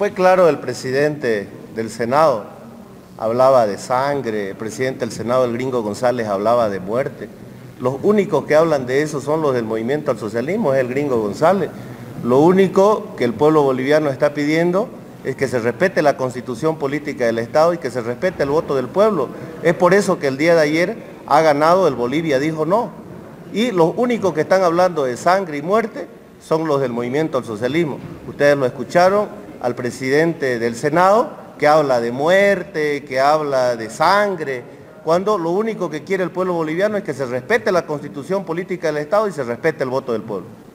fue claro el presidente del Senado, hablaba de sangre, el presidente del Senado, el Gringo Gonzales, hablaba de muerte. Los únicos que hablan de eso son los del movimiento al socialismo, es el Gringo González. Lo único que el pueblo boliviano está pidiendo es que se respete la constitución política del Estado y que se respete el voto del pueblo. Es por eso que el día de ayer ha ganado el Bolivia, dijo no. Y los únicos que están hablando de sangre y muerte son los del movimiento al socialismo. Ustedes lo escucharon al presidente del Senado, que habla de muerte, que habla de sangre, cuando lo único que quiere el pueblo boliviano es que se respete la constitución política del Estado y se respete el voto del pueblo.